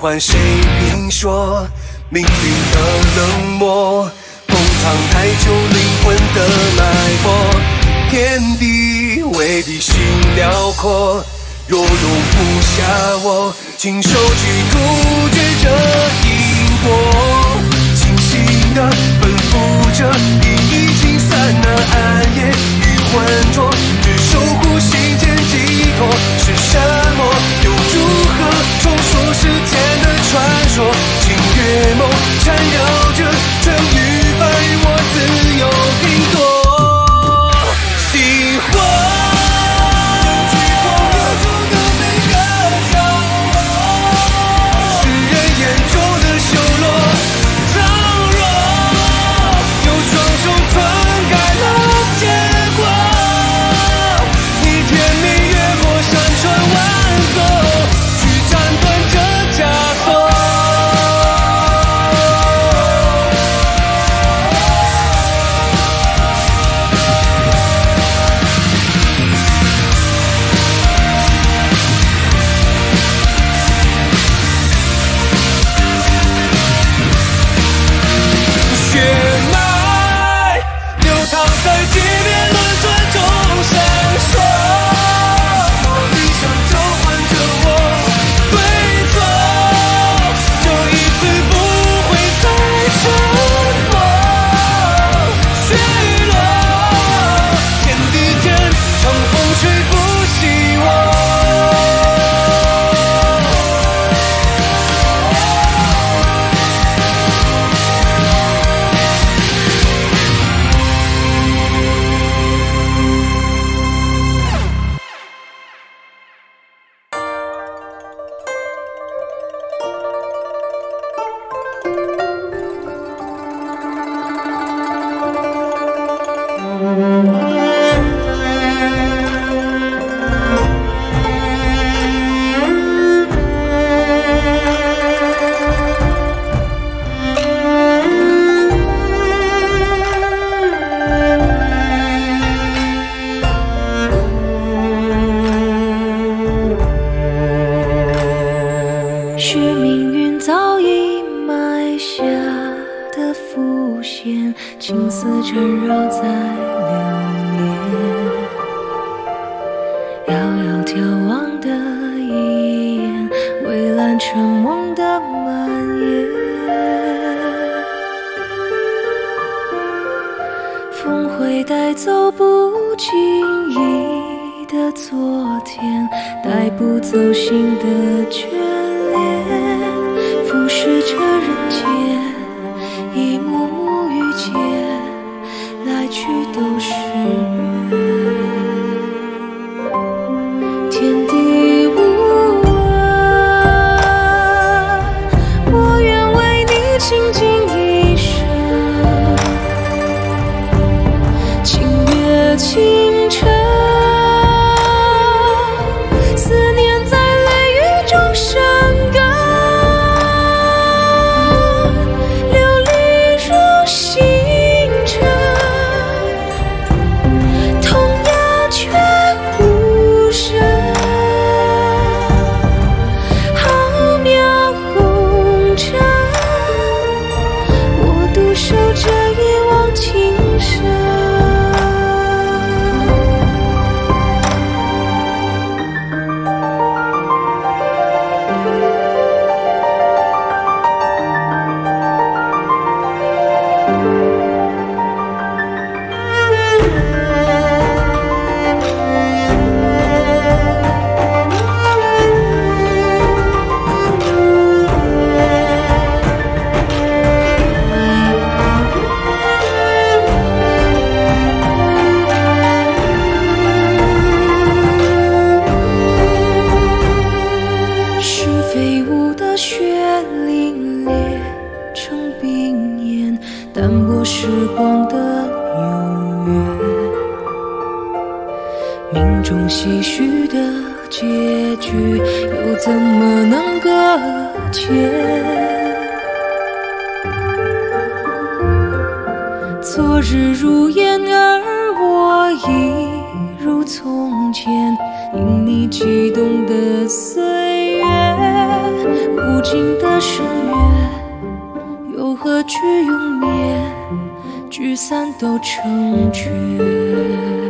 换谁评说命运的冷漠？捧场太久，灵魂的脉搏，天地为地心辽阔。若容不下我，请收起突厥这因果。清醒的奔赴着，你已经散那暗夜与浑浊，只守护心间寄托。是什么又如何？重塑世间的传说，今月梦缠绕着春与白，我自有定夺。喜欢。 无无尽的深渊，又何惧永灭？聚散都成绝。